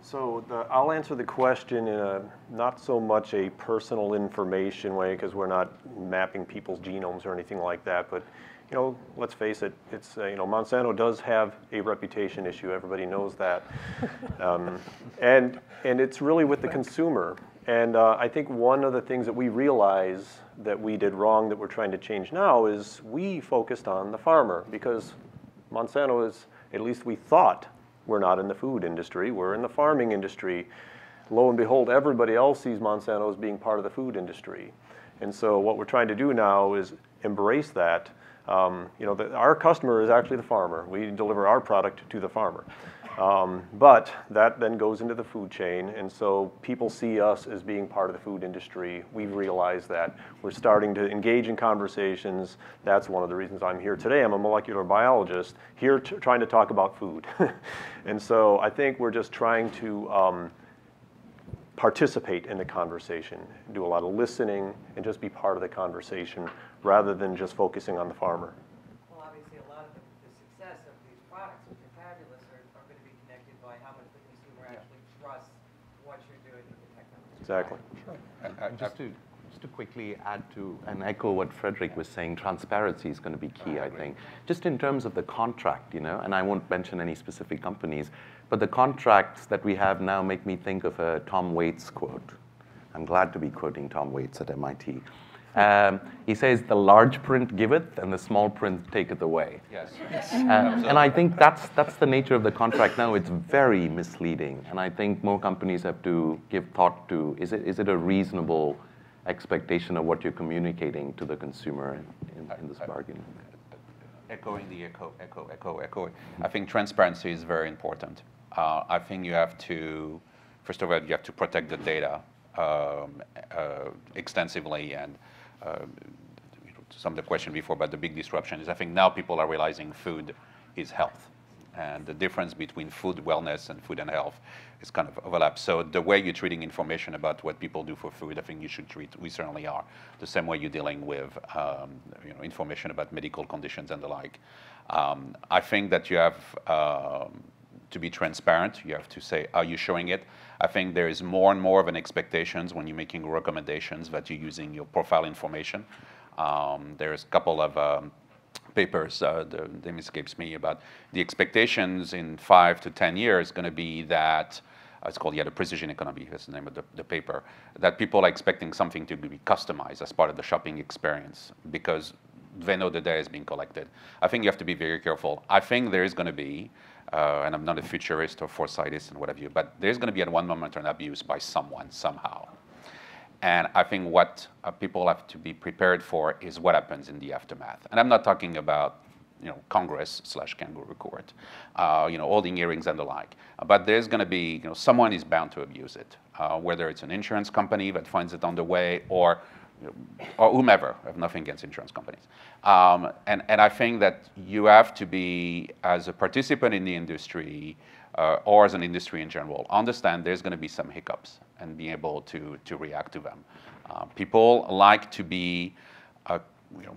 So I'll answer the question in not so much a personal information way, because we're not mapping people's genomes or anything like that, but you know, let's face it, it's, you know, Monsanto does have a reputation issue. Everybody knows that. And it's really with the consumer. And I think one of the things that we realize that we did wrong that we're trying to change now is we focused on the farmer, because Monsanto is, at least we thought, we're not in the food industry, we're in the farming industry. Lo and behold, everybody else sees Monsanto as being part of the food industry. And so what we're trying to do now is embrace that. You know, our customer is actually the farmer. We deliver our product to the farmer. But that then goes into the food chain, and so people see us as being part of the food industry. We've realized that. We're starting to engage in conversations. That's one of the reasons I'm here today. I'm a molecular biologist here trying to talk about food. And so I think we're just trying to participate in the conversation, do a lot of listening, and just be part of the conversation, rather than just focusing on the farmer. Well, obviously, a lot of the success of these products, which are fabulous, are going to be connected by how much the consumer actually trusts what you're doing with the technology. Exactly. Sure. Just to quickly add to and echo what Fredric was saying, transparency is going to be key, I think. Just in terms of the contract, you know, and I won't mention any specific companies, but the contracts that we have now make me think of a Tom Waits quote. I'm glad to be quoting Tom Waits at MIT. He says, the large print giveth, and the small print taketh away. Yes. Yes. And I think that's the nature of the contract now. It's very misleading. And I think more companies have to give thought to, is it a reasonable expectation of what you're communicating to the consumer in this bargain? Echoing. I think transparency is very important. I think you have to, first of all, you have to protect the data. extensively, and some of the question before about the big disruption is I think now people are realizing food is health, and the difference between food wellness and food and health is kind of overlap. So the way you're treating information about what people do for food, I think you should treat, we certainly are, the same way you're dealing with information about medical conditions and the like. I think that you have to be transparent. You have to say, are you showing it? I think there is more and more of an expectations when you're making recommendations that you're using your profile information. There's a couple of papers, the name escapes me, about the expectations in 5 to 10 years going to be that, it's called, yeah, the precision economy, that's the name of the paper, that people are expecting something to be customized as part of the shopping experience because they know the data is being collected. I think you have to be very careful. I think there is going to be, and I'm not a futurist or foresightist and what have you, but there's going to be at one moment an abuse by someone, somehow. And I think what people have to be prepared for is what happens in the aftermath. And I'm not talking about, you know, Congress/kangaroo court, you know, holding hearings and the like. But there's going to be, you know, someone is bound to abuse it, whether it's an insurance company that finds it on the way, or whomever. I have nothing against insurance companies. And I think that you have to be, as a participant in the industry, or as an industry in general, understand there's going to be some hiccups and be able to react to them. People like to be, you know,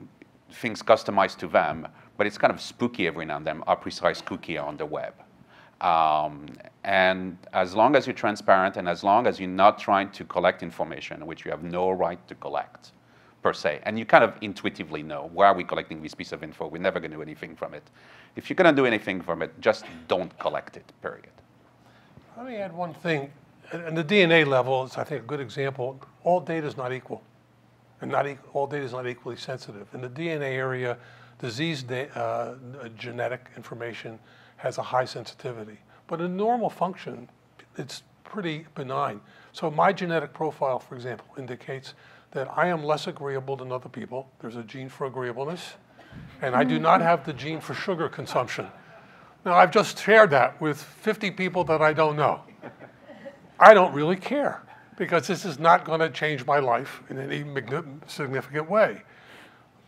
things customized to them, but it's kind of spooky every now and then, a precise cookie on the web. And as long as you're transparent and as long as you're not trying to collect information, which you have no right to collect, per se, and you kind of intuitively know, why are we collecting this piece of info? We're never going to do anything from it. If you're going to do anything from it, just don't collect it, period. Let me add one thing. At the DNA level, it's, I think, a good example. All data is not equal, and not all data is not equally sensitive. In the DNA area, disease genetic information has a high sensitivity. But in normal function, it's pretty benign. So my genetic profile, for example, indicates that I am less agreeable than other people. There's a gene for agreeableness. And I do not have the gene for sugar consumption. Now, I've just shared that with 50 people that I don't know. I don't really care, because this is not going to change my life in any significant way.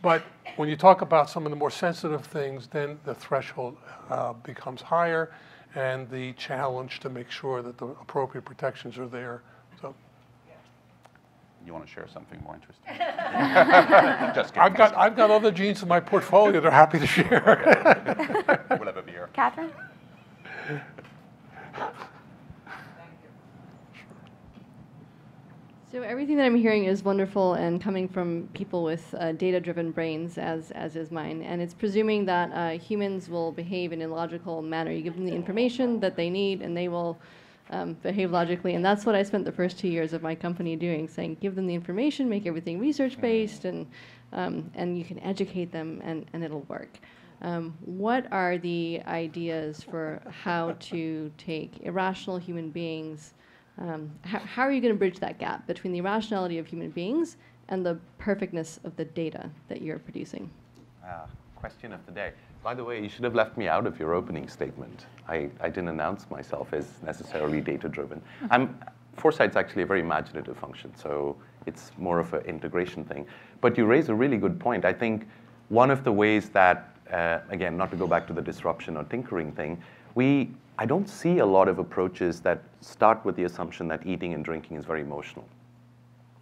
But when you talk about some of the more sensitive things, then the threshold becomes higher, and the challenge to make sure that the appropriate protections are there. So, you want to share something more interesting? Just kidding. I've got other genes in my portfolio that are happy to share. Okay. We'll have a beer. Catherine? Thank you. So everything that I'm hearing is wonderful and coming from people with data-driven brains, as is mine. And it's presuming that humans will behave in a logical manner. You give them the information that they need, and they will behave logically, and that's what I spent the first 2 years of my company doing, saying give them the information, make everything research-based, and you can educate them, and it'll work. What are the ideas for how to take irrational human beings, how are you going to bridge that gap between the irrationality of human beings and the perfectness of the data that you're producing? Question of the day. By the way, you should have left me out of your opening statement. I didn't announce myself as necessarily data-driven. Foresight's actually a very imaginative function, so it's more of an integration thing. But you raise a really good point. I think one of the ways that, again, not to go back to the disruption or tinkering thing, I don't see a lot of approaches that start with the assumption that eating and drinking is very emotional.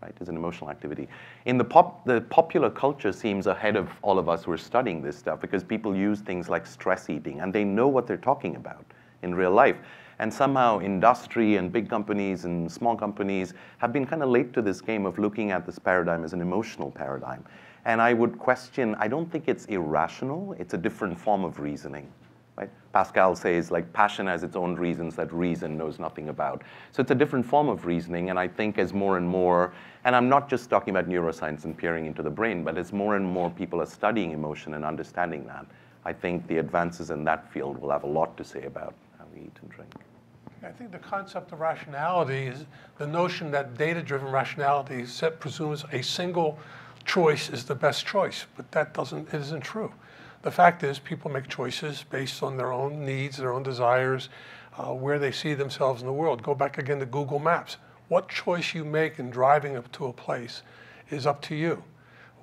Right? It's an emotional activity. In the popular culture seems ahead of all of us who are studying this stuff, because people use things like stress eating, and they know what they're talking about in real life. And somehow industry and big companies and small companies have been kind of late to this game of looking at this paradigm as an emotional paradigm. And I would question, I don't think it's irrational. It's a different form of reasoning. Right? Pascal says, like, passion has its own reasons that reason knows nothing about. So it's a different form of reasoning, and I think as more and more, and I'm not just talking about neuroscience and peering into the brain, but as more and more people are studying emotion and understanding that, I think the advances in that field will have a lot to say about how we eat and drink. I think the concept of rationality is the notion that data-driven rationality presumes a single choice is the best choice, but that isn't true. The fact is, people make choices based on their own needs, their own desires, where they see themselves in the world. Go back again to Google Maps. What choice you make in driving up to a place is up to you.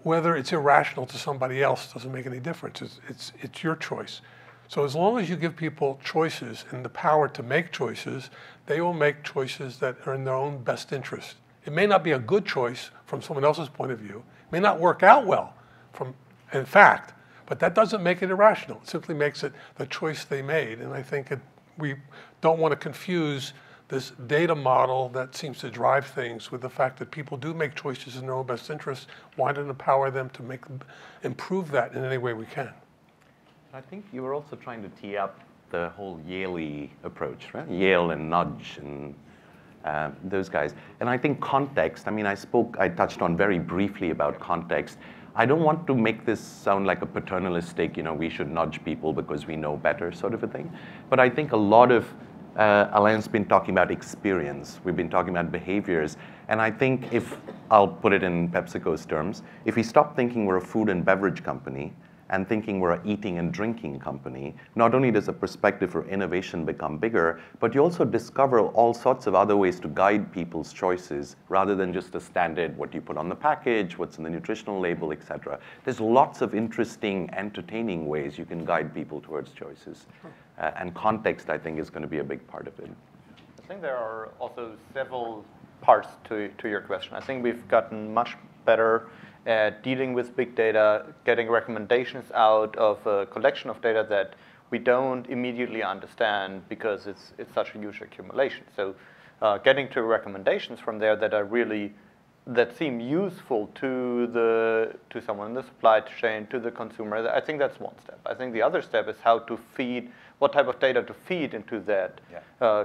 Whether it's irrational to somebody else doesn't make any difference. It's your choice. So as long as you give people choices and the power to make choices, they will make choices that are in their own best interest. It may not be a good choice from someone else's point of view. It may not work out well, in fact, but that doesn't make it irrational. It simply makes it the choice they made. And I think we don't want to confuse this data model that seems to drive things with the fact that people do make choices in their own best interest. Why don't empower them to improve that in any way we can? I think you were also trying to tee up the whole Yaley approach, right? Yale and Nudge and those guys. And I think context, I mean, I touched on very briefly about context. I don't want to make this sound like a paternalistic, you know, we should nudge people because we know better sort of a thing. But I think a lot of, Alain's been talking about experience. We've been talking about behaviors. And I think if, I'll put it in PepsiCo's terms, if we stop thinking we're a food and beverage company, and thinking we're an eating and drinking company, not only does the perspective for innovation become bigger, but you also discover all sorts of other ways to guide people's choices rather than just a standard what you put on the package, what's in the nutritional label, et cetera. There's lots of interesting, entertaining ways you can guide people towards choices. Sure. And context, I think, is going to be a big part of it. I think there are also several parts to your question. I think we've gotten much better dealing with big data, getting recommendations out of a collection of data that we don't immediately understand because it's such a huge accumulation. So getting to recommendations from there that are really, that seem useful to to someone in the supply chain, to the consumer, I think that's one step. I think the other step is how to feed, what type of data to feed into that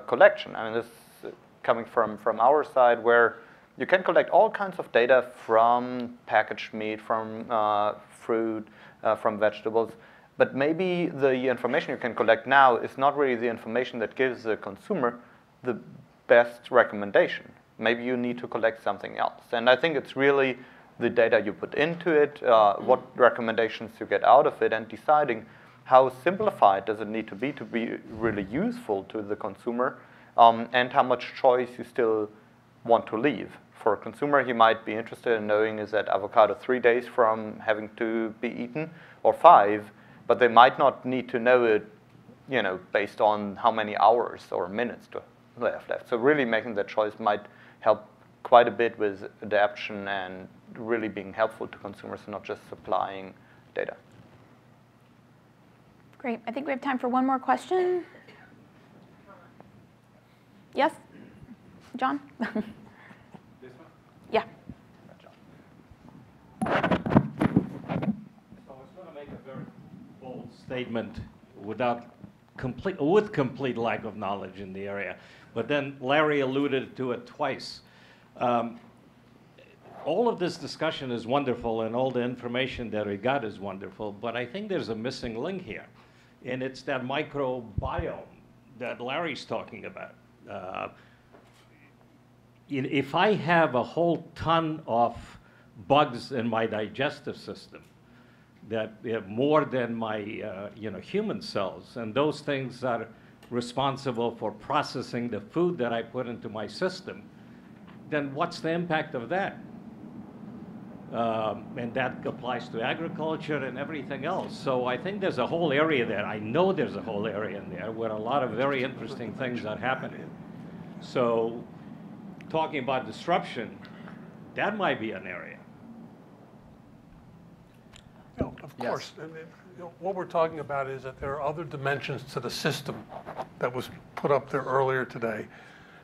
collection. I mean, this is coming from our side where you can collect all kinds of data from packaged meat, from fruit, from vegetables, but maybe the information you can collect now is not really the information that gives the consumer the best recommendation. Maybe you need to collect something else. And I think it's really the data you put into it, what recommendations you get out of it, and deciding how simplified does it need to be really useful to the consumer, and how much choice you still want to leave. For a consumer, he might be interested in knowing is that avocado 3 days from having to be eaten or 5, but they might not need to know it, you know, based on how many hours or minutes they have left. So really making that choice might help quite a bit with adaptation and really being helpful to consumers and not just supplying data. Great, I think we have time for one more question. Yes? John? This one? Yeah. So I was going to make a very bold statement with complete lack of knowledge in the area, but then Larry alluded to it twice. All of this discussion is wonderful, and all the information that we got is wonderful, but I think there's a missing link here, and it's that microbiome that Larry's talking about. If I have a whole ton of bugs in my digestive system that have more than my you know, human cells, and those things are responsible for processing the food that I put into my system, then what's the impact of that? And that applies to agriculture and everything else. So I think there's a whole area there. I know there's a whole area in there where a lot of very interesting things are happening. So, talking about disruption, that might be an area. You know, of course. I mean, you know, what we're talking about is that there are other dimensions to the system that was put up there earlier today.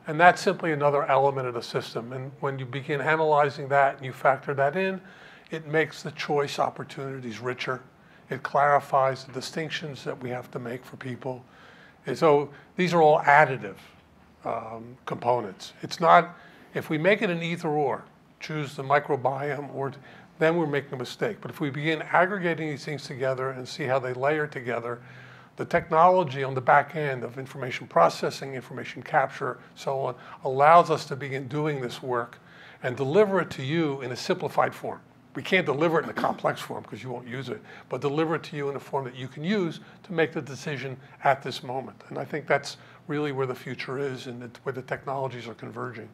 And that's simply another element of the system. And when you begin analyzing that and you factor that in, it makes the choice opportunities richer. It clarifies the distinctions that we have to make for people. And so these are all additive components. It's not, if we make it an either or, choose the microbiome, or then we're making a mistake. But if we begin aggregating these things together and see how they layer together, the technology on the back end of information processing, information capture, so on, allows us to begin doing this work and deliver it to you in a simplified form. We can't deliver it in a complex form because you won't use it, but deliver it to you in a form that you can use to make the decision at this moment. And I think that's really where the future is and where the technologies are converging.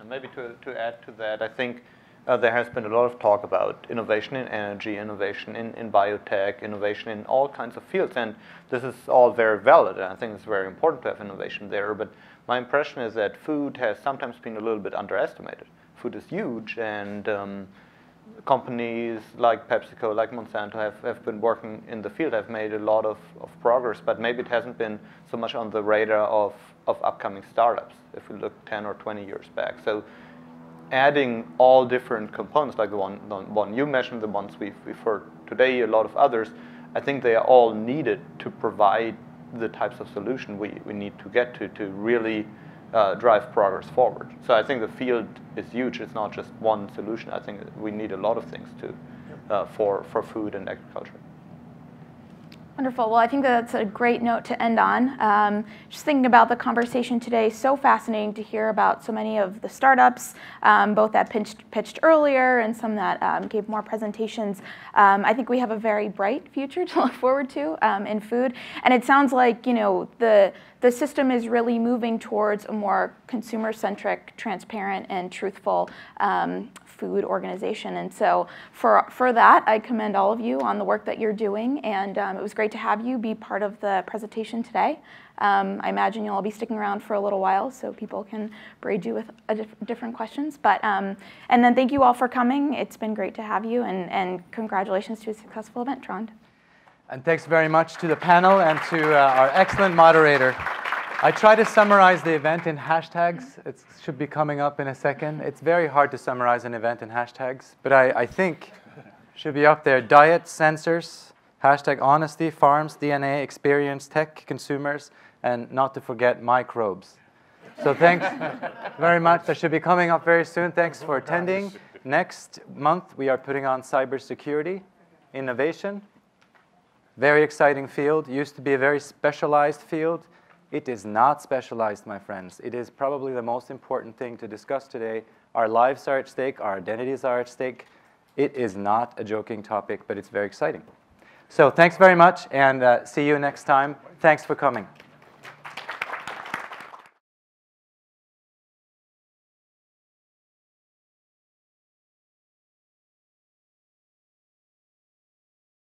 And maybe to add to that, I think there has been a lot of talk about innovation in energy, innovation in biotech, innovation in all kinds of fields. And this is all very valid, and I think it's very important to have innovation there. But my impression is that food has sometimes been a little bit underestimated. Food is huge, and companies like PepsiCo, like Monsanto have been working in the field, have made a lot of progress, but maybe it hasn't been so much on the radar of upcoming startups if we look 10 or 20 years back. So adding all different components, like the one you mentioned, the ones we've heard today, a lot of others, I think they are all needed to provide the types of solution we need to get to really drive progress forward. So I think the field is huge. It's not just one solution. I think we need a lot of things for food and agriculture. Wonderful. Well, I think that's a great note to end on. Just thinking about the conversation today, so fascinating to hear about so many of the startups, both that pitched earlier and some that gave more presentations. I think we have a very bright future to look forward to in food. And it sounds like, you know, the system is really moving towards a more consumer-centric, transparent, and truthful food organization. And so for that, I commend all of you on the work that you're doing. And it was great to have you be part of the presentation today. I imagine you'll all be sticking around for a little while so people can braid you with different questions. But and then thank you all for coming. It's been great to have you. And congratulations to a successful event, Trond. And thanks very much to the panel and to our excellent moderator. I try to summarize the event in hashtags. It should be coming up in a second. It's very hard to summarize an event in hashtags, but I think should be up there. Diet, sensors, hashtag honesty, farms, DNA, experience, tech, consumers, and not to forget microbes. So thanks very much. That should be coming up very soon. Thanks for attending. Next month, we are putting on cybersecurity, innovation. Very exciting field. Used to be a very specialized field. It is not specialized, my friends. It is probably the most important thing to discuss today. Our lives are at stake. Our identities are at stake. It is not a joking topic, but it's very exciting. So thanks very much, and see you next time. Thanks for coming.